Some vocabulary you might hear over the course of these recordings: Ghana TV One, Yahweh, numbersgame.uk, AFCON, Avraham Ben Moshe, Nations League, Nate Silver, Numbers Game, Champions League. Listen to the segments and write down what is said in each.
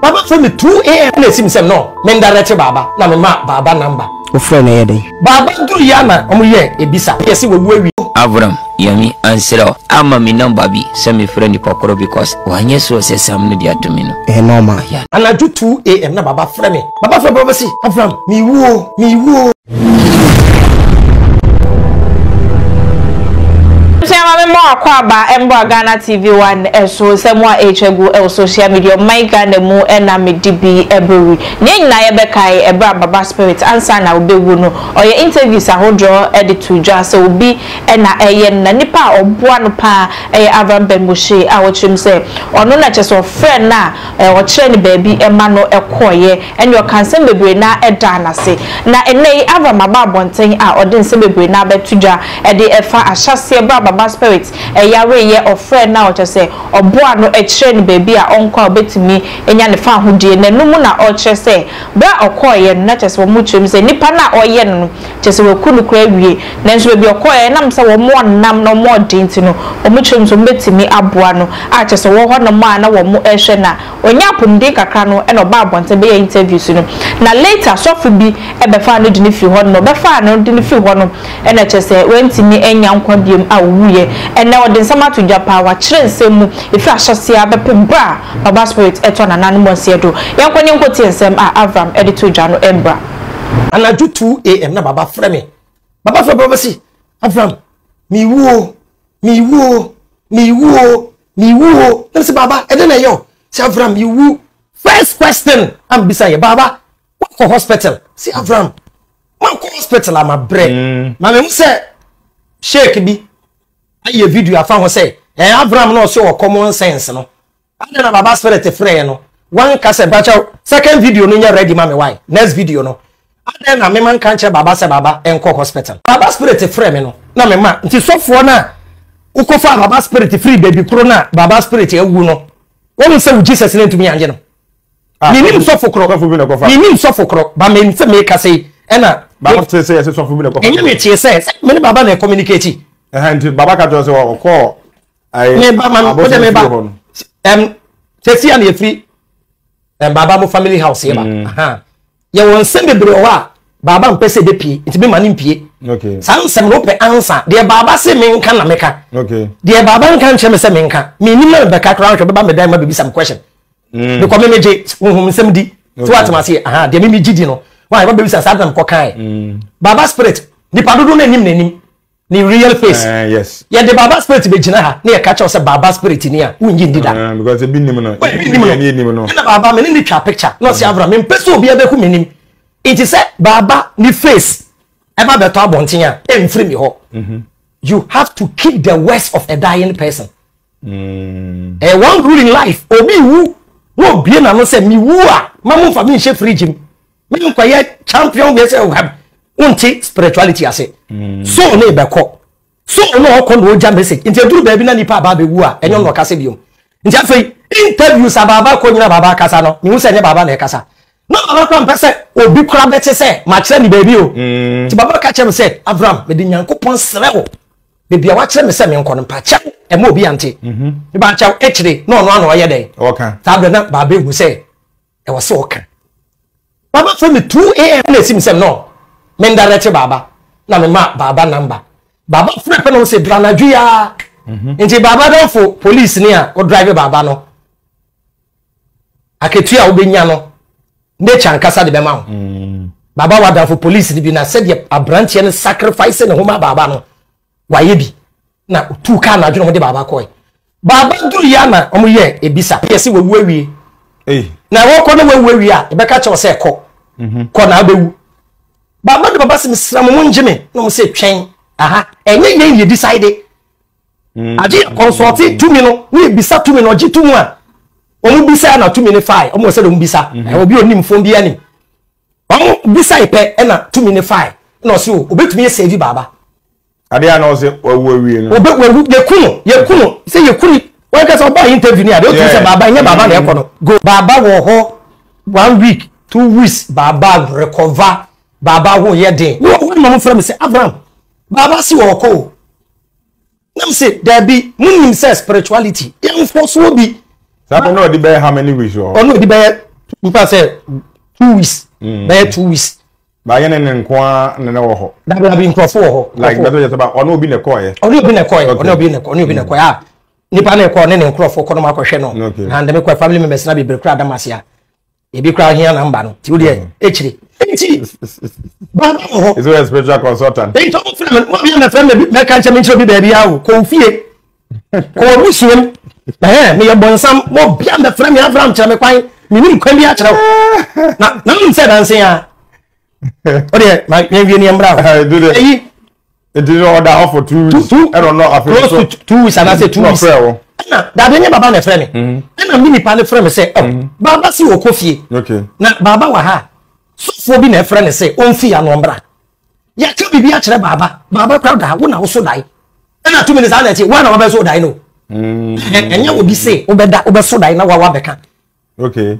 Baba from the 2 AM let him say no. Men direct Baba. Na me ma Baba number. O friend na yede. Baba nduru yana omo ye ebisa. Yes we wewi. Avram yami answer. Ama me number bi say me friend Kokoro because wanye so say sam no dia to me no. Eh normal. And at 2 AM na Baba friend me. Baba from Baba si Avram me wo me wo. Ghana TV One, so someone HMO social media, my Ghana Mo and Amidibi Ebru. Ning Nayabekai, a Baba Spirit, and Sana will be Wuno, or your interviews are hold your edit to just so be and a yen Nanipa or Buanopa, a Avraham Ben Moshe, our chim say, or no natures or friend na, or train baby, a mano, a coye, and your concern baby na a dana say. Na a nay Avraham Babon thing out or didn't say baby na betuja, a de a far as Shasia Baba Spirit, a Yahweh. Or friend now to say, or boy no a train baby, I uncle bet me, and yan the fan who did, and no mona or chess say, but or coy and not just for much, say Nipana or yen, just will cool crave ye, then she will be a coy and I'm so more nam no more dintino, or much rooms will bet me a buano, I just a woman no man or more a shena, or yapum dick a crano and a barbon to be interviews. Now later, Sophie be a befano didn't if you want no befano didn't if you want no, and I just say, went to me and young quantum out, and now then some to Power train same if I shall see a bra or bus spirit at one anonymous here do. Young when you go to SM Avram editor Jano Embra. And I do 2 AM na Baba Frame. Baba for Babasi Avram me woo me woo me woo me woo. Let's see Baba and then I yo see Avram you woo. First question I'm beside you Baba what for hospital? See Avram man for hospital I'm a bread. Mamma say shake me. I hear video I found say Avram no show common sense no. And then Baba Spirit a friend no. One cassette bacha second video no you ready mama why? Next video no. And then a man can't check Baba say Baba and call hospital. Baba Spirit a friend no. Na me ma nti sofo na ukofa Baba Spirit free baby kro na Baba Spirit e wu no. When you say Jesus name to me anje no. Me nim sofo kro for me kofa. Me nim sofo kro ba me nti me kase e na Baba Spirit say sofo for me kofa. Enye me tie say me ni Baba na communicate. And Baba Kajo say o call Tessie and free and Baba family house here. Aha. You won't send the brewer, Baba and Pessy de P. It's been money. Okay. Sansa Rope answer. Dear Baba say men can America. Okay. Dear Baba can Chemisa Menka. Minimum back around to Baba Medam will be some question. The community whom some D. What must say? Aha, dear Mimi Gidino. Why, what is a Saddam Cocaine? Baba Spirit. The Padron and him. Ni real face. Yes. Yeah, the Baba Spirit be jina na catch us a Baba Spirit near. We need that. Because it be him no. We need him no. Na Baba me need the picture. No see Avram me pese obi abeku menim. It is say Baba ni face. Ever beto abontin a emfree me ho. You have to keep the words of a dying person. One rule in life, obi wo be na no say me wu a, mamu fa me she fridge me. Me nkoye champion be say o have unti spirituality ase so no ebeko so no okon wo ja message nti eduru ba bi na nipa ba bewu a enyo no kase biom nti afei interview sa baba ko nyina baba kasa no mi wuse ne baba na kasa no baba ko mpese obi kura bete se ma kire ni baby o ti baba ka kire me se Avram me de nyankopon serewo bebi a wa kire me se me nkon mpa cha e ma obi ante ni ba cha e kire no no ano ye den okan ta na baba ehu se e wo se okan baba from 2 AM na sim se no men direct Baba na me ma Baba number Baba free pe no say branadua nti Baba don for police ni a o drive Baba no aketua o benya no nature nkasa de be ma Baba wa dan for police ni bi na said ye abrantie ne sacrifice ne homa Baba no waye bi na tu ka na dwon mo de Baba koy Baba duru ya na o mo ye ebisa pese wewu awie na wo ko no wewu awie a e be ka che o se ko ko na bewu Baba Baba se misramu munjime no mo se twen aha enye ye decide aje consulti tumi no we bisa tumi no je tumu a omo bisa na tumi ne fai omo se do bisa obi onim fon bia ni omo bisa ipe na tumi ne fai na so obetumi ye save Baba ade na o se wawu awie no obe wawu ye kuno se ye kuni we ka so ba interview ni ade o tumi se Baba enye Baba na ekono go Baba wo ho 1 week 2 weeks Baba recover Baba wo ye den wo mama from say Avram Baba si wo ko na say there be munim say spirituality e nfo so bi sabo no di be how many weeks o no di be People say 2 weeks. They 2 weeks. By any and qua no. That will have been for like that was about or no been a coy. Or no been a coy, or no been a coy, no been a coy. Nipane corn and crop for Conoma Cosheno, and the Mequa family members not be crowd Damasia. It be crowd here and Bano, Tudia, H. Bano is a special consultant. They told what we understand the country means to be baby out, confie. Corruption, may have born some more beyond the frame of Ram Chamaquai, meaning Quembiatra. Now, nothing said, and say, okay, my Indian Brown, do they? It did order off for 2 weeks. I don't know. I close to 2 weeks, and I say 2 weeks. That didn't about a friend. And a mini panel friend say, oh, Baba see or coffee. Okay. Now, Baba waha. So for being a friend, say, on fee and umbra. Yet to be a Baba. Baba crowd, I wouldn't also die. And at 2 minutes, I say, one of us would I know. And you will be say, over that over so I know what I can. Okay.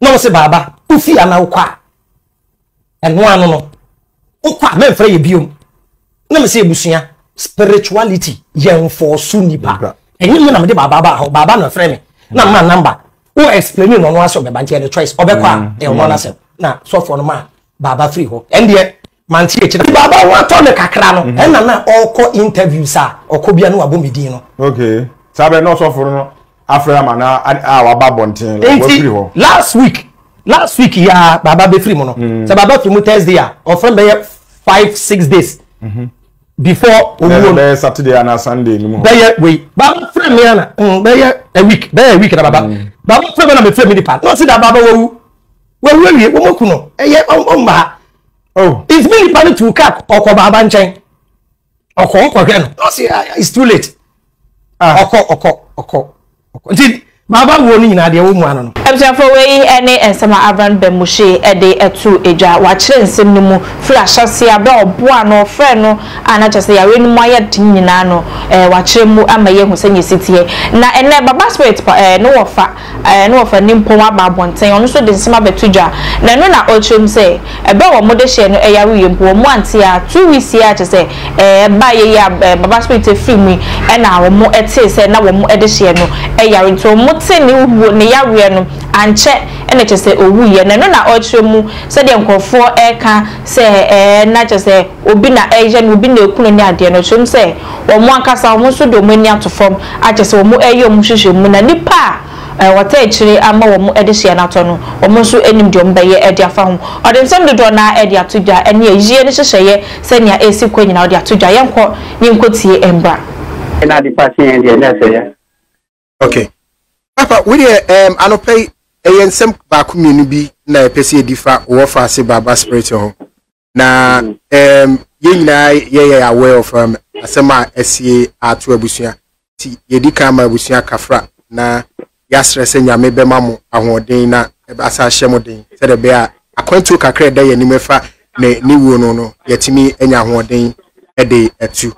No, say Baba, Ufi and Oqua. And one no. Oqua, men free you. Let me say, Busia, spirituality, young for Sunipa. And you know, the Baba, Baba, no friend. Now, my number. Who explaining on one of the Bantier choice of Bequa, and one of now, so for ma Baba Freeho. And yet, Mantia, Baba, what on the Cacrano, and now all co interviews, sir, or Cobiano Abumidino. Okay. Sabe no so for Aframana and our Babontin. Last week, ya Baba Befrimono. Sababa to Mutesdia, or from 5-6 days. Before Saturday and Sunday, we Baba Fremiana, a week, Baba. Baba Fremana, a family part. Not see that Baba. Well, really, Womokuno, a year on Ba. Oh, it's really panic to cap or Babanchang or Hawk again. No, see, it's too late. Baba warning na de woman. Ebja for we ene ensama Avraham Ben Moshe e de etu eja wa kire nsem no mu flash ase abra obo ano frɛ no ana kyese ya we no ayɛ din nyina no wa kire mu amaye ho sɛ nyesitie na ene baba spirit no ofa nimpom aba abɔnten ɔno so de nsema betuja na no na ochim sɛ ebe wo mode hye no eya wo yempo mu ante ya 2 weeks ya kyese ba ye ya baba spirit e free mu ena wo mo ete sɛ na wo mo ede hye no eya nto teni ubu ne yawe no anche ene chese owuye na no na ochemu se de nkofo eka se na chese obi na eje no obi na ekunu ni ade no chum se omo ankasa omo so do mani atofom achese omo eyom hwehwemu na nipa wata echiri ama omo edehia na to no omo so enim de ombaye ede afa ho odensem dodo na ede atodwa ene eyie ne hwehweye se nia esi kwenyi na ode atodwa yenko nkotie emba na di patient ene se okay. Papa, we anopay a sem bakumini bi na pesi difa wofa se baba spirit ho. Na ye na ye aware of asema SCA atu abusia. Ti ye di kama abusia kafra na yasre se nyame be mamu ahoden na e ba sa hye moden. Se de be a akwantu kakra da ye ni mefa ne ni wo no no yetimi enya ahoden e de etu.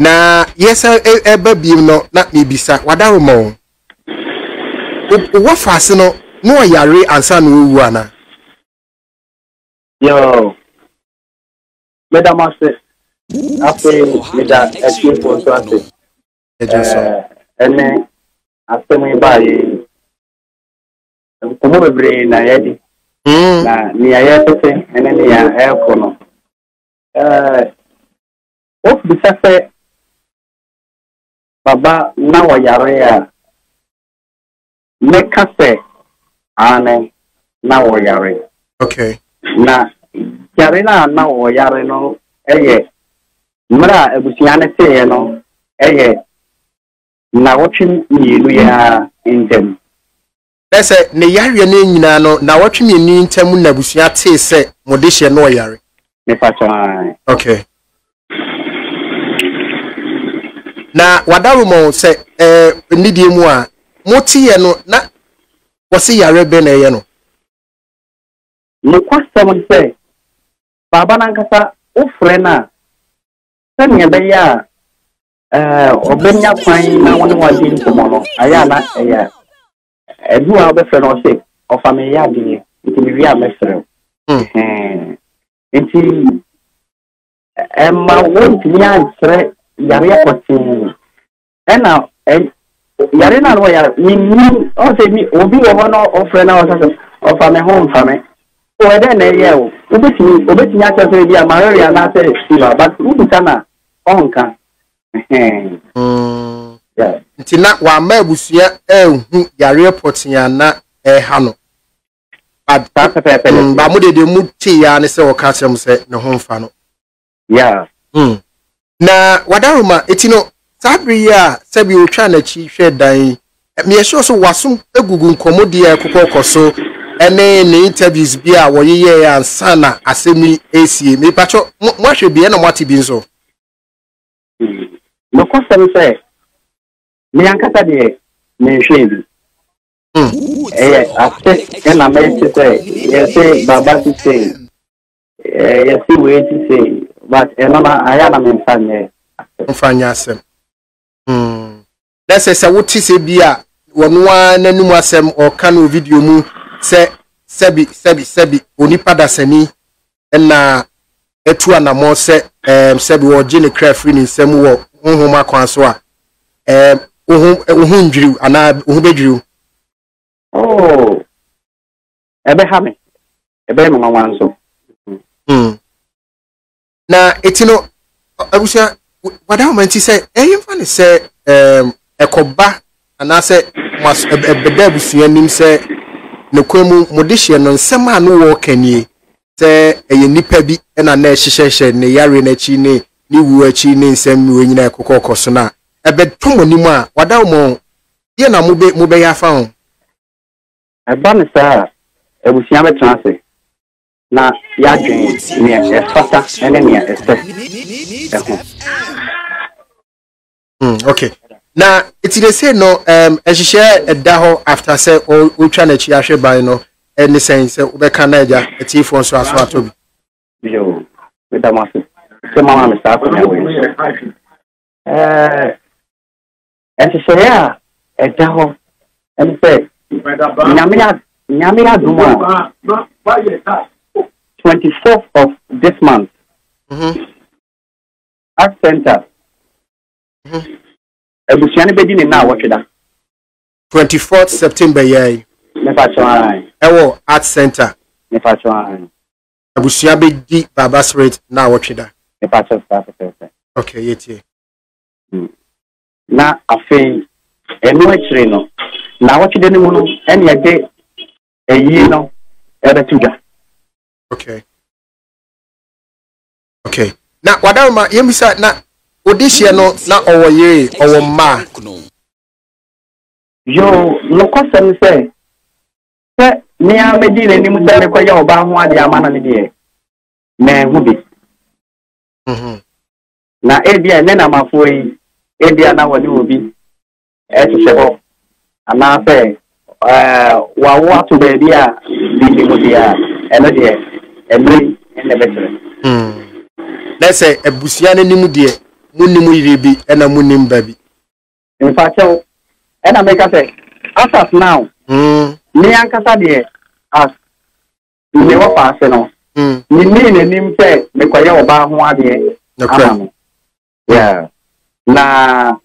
Na yesa e ba bi no na me bisa wadaru mo. What fashion? No, yare answer no one. Yo, Madam Master, after that, and then after me by tomorrow, brain, I had it. And then I have for what the Baba now yare. Make us say, Anne, now we are. Okay. Now, Yarina, now we are no, eh, Mura, Busiana say, no, eh, now watching me, we are in them. That's a Nayarian Nano, now watching me in Tamuna Busiati say, Modisha no Yari. Okay. Now, what I will say, medium one. Moti yeno na wasi yare bene yeno. Mukwasa mwase, baba nankasa ufrena. Sani yabe ya, obenya kwaini na wani wajini kumono. Ayana, ayana. Eduwa obefrena wase, ofame ya dini, itimivya mesreo. Iti, ema wonti niya nsre, yare ya kwa tini. Ena, Yare na no yare. Mi o se mi obi wo ho na ofre na o sase ofa me ho mfa me. O ede na ye o. Obeti nya chese bi amaria na se still but ubu kana onka. Yeah. Ntina wa ma abusua ehu yare potia na ha no. But ba mo de mu ti ya ne se o ka kyerem se ne ho mfa no. Yeah. Na wadaruma etino Sabriya sabi otwa na chi hwe dan me ehyo so wasum egugu nkomodi e kokokoso ene ne interviews bi a woyeye ya sana asemi asie me pacho mo hwe bi na mati bi nso no kosem se me ankata de me hwe bi after na me se yes baba ti se yes we ti se but enama aya na me fanye mfanya asem That's a what is a beer. One num or canoe video mu se sebi unipada semi and etuana more se sebi or Jenny Craft in Samuel Homa Kwanswa drew and I drew. Oh Abraham Abraham. Na etino I wish I what I meant to say, I say, a coba, and I say, must a bedebusi and him say, no quemu modition on some man who walk ye say a nipebi and a necessary nayari nechine, ni wuachine, same winner cocosona. A bed tongue nima, what down more? Yena mube ya found. A banner, a busiame chance. Na ya dream, near a faster enemy at okay. Now it's they say no as you share a daho after say or ultra nature by no any sense ubekanaja a thief on so as what to be yo with the master mama me start me away and to say a daho and say nyamia duma 24th of this month at center Ebusiani bedini na watchida. 24th September yai. Nepatwan. Ewo Art Center. Nepatwan. Ebusiani bedi Baba Street na watchida. Nepatwan Center. Okay, yeti. Na afi enu echireno. Na watchida ni munu eni ade eyino ebetuga. Okay. Okay. Na wadama yemisa na Odishia no na owo ye owo ma yo lokosa mi se ni amedi le ni mu se me kwa ya oba ho ade amana ni de na hu bi na ebia ne na mafo yi ebia na wodi obi e ti sebo ana fe wa wo atu be dia bi mu dia eno de emri ene betere let's say ebusia ne ni mu de Munimu yibi and a munim baby. In fact, and I make a say, as of now, Nian Casadia as never pass. No, you mean and him say, the Quayo about one yeah. Na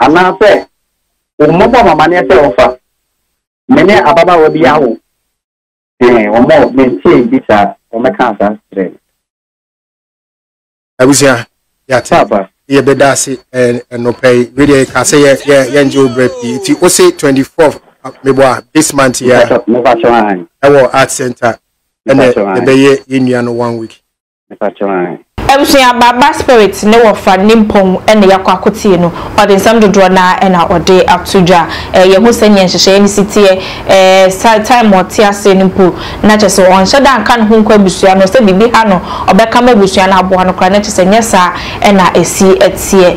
and now say, Umoma Mania offer. Many Ababa will be out. Eh, or more maintain this or make cancer straight. I was here, yeah, Tapa, yeah, Bedassi, and no pay. Really, can say, yeah, Angel Breppy. It was 24th of this month here. Our art center, and the Indian 1 week. I was saying, Baba Spirits, no offer, Nimpong, and the Yakakotino, or the Sandra Drona, and our day up to Ja, a Yahusen, Shani City, a side time or Tia Senimpo, not just one. Shadan can't home Quebusiano, Sabi Bihano, or Becama Busiana, Buano Cranetis, and Yesa, and I see at sea.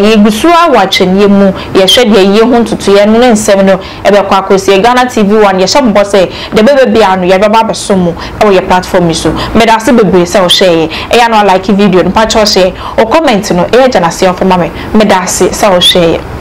Ye Busua watching Yemu, Yeshed, ye home to 2 and 7, Ebacacos, ye Ghana TV One, ye shop boss, the baby Biano, Yababa Sumo, or your platform issue. Medasibi, so she, a like video and patch or share or comment no age and I see on for mommy. Medassi, so share.